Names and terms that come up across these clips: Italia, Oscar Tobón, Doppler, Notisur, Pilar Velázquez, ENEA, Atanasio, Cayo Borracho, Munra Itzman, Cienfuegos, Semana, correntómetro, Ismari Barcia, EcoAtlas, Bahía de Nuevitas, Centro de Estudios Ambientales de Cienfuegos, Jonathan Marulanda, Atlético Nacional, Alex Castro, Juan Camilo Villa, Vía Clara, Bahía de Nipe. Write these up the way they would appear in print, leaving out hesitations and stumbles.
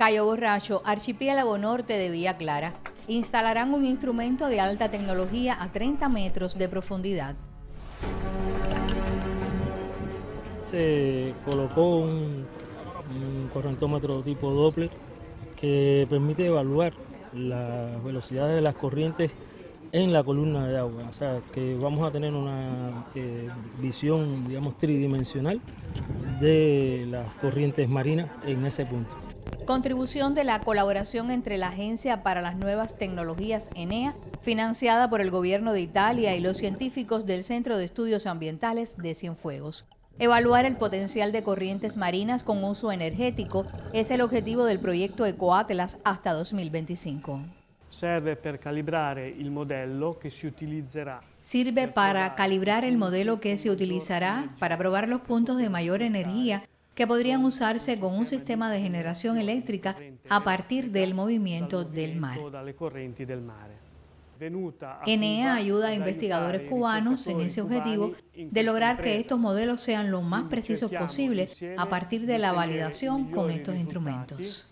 Cayo Borracho, archipiélago norte de Vía Clara, instalarán un instrumento de alta tecnología a 30 metros de profundidad. Se colocó un correntómetro tipo Doppler que permite evaluar las velocidades de las corrientes en la columna de agua, o sea que vamos a tener una visión, digamos, tridimensional de las corrientes marinas en ese punto. Contribución de la colaboración entre la Agencia para las Nuevas Tecnologías ENEA, financiada por el Gobierno de Italia y los científicos del Centro de Estudios Ambientales de Cienfuegos. Evaluar el potencial de corrientes marinas con uso energético es el objetivo del proyecto EcoAtlas hasta 2025. Sirve para calibrar el modelo que se utilizará para probar los puntos de mayor energía que podrían usarse con un sistema de generación eléctrica a partir del movimiento del mar. ENEA ayuda a investigadores cubanos en ese objetivo de lograr que estos modelos sean lo más precisos posible a partir de la validación con estos instrumentos.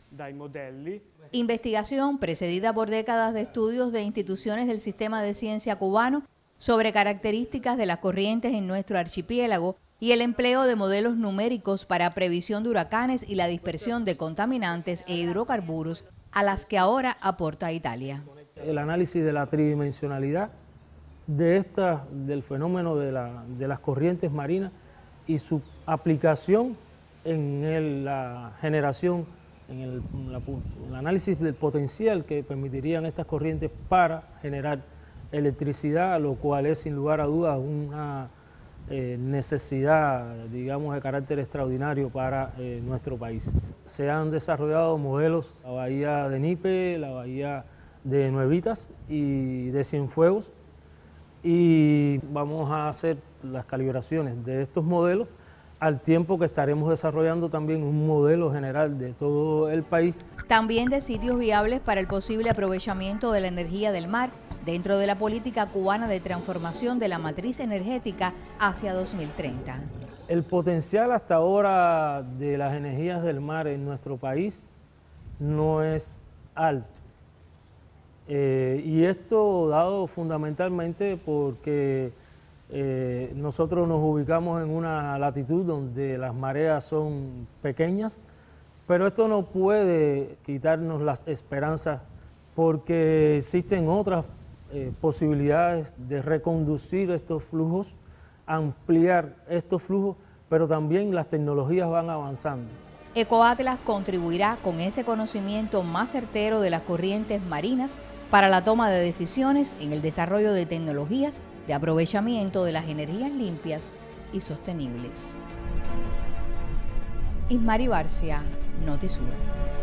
Investigación precedida por décadas de estudios de instituciones del sistema de ciencia cubano sobre características de las corrientes en nuestro archipiélago y el empleo de modelos numéricos para previsión de huracanes y la dispersión de contaminantes e hidrocarburos a las que ahora aporta Italia. El análisis de la tridimensionalidad del fenómeno de las corrientes marinas y su aplicación en el análisis del potencial que permitirían estas corrientes para generar electricidad, lo cual es sin lugar a dudas una necesidad, digamos, de carácter extraordinario para nuestro país. Se han desarrollado modelos, la Bahía de Nipe, la Bahía de Nuevitas y de Cienfuegos, y vamos a hacer las calibraciones de estos modelos al tiempo que estaremos desarrollando también un modelo general de todo el país. También de sitios viables para el posible aprovechamiento de la energía del mar dentro de la política cubana de transformación de la matriz energética hacia 2030. El potencial hasta ahora de las energías del mar en nuestro país no es alto. Y esto dado fundamentalmente porque nosotros nos ubicamos en una latitud donde las mareas son pequeñas, pero esto no puede quitarnos las esperanzas porque existen otras posibilidades de reconducir estos flujos, ampliar estos flujos, pero también las tecnologías van avanzando. EcoAtlas contribuirá con ese conocimiento más certero de las corrientes marinas para la toma de decisiones en el desarrollo de tecnologías de aprovechamiento de las energías limpias y sostenibles. Ismari Barcia, Notisur.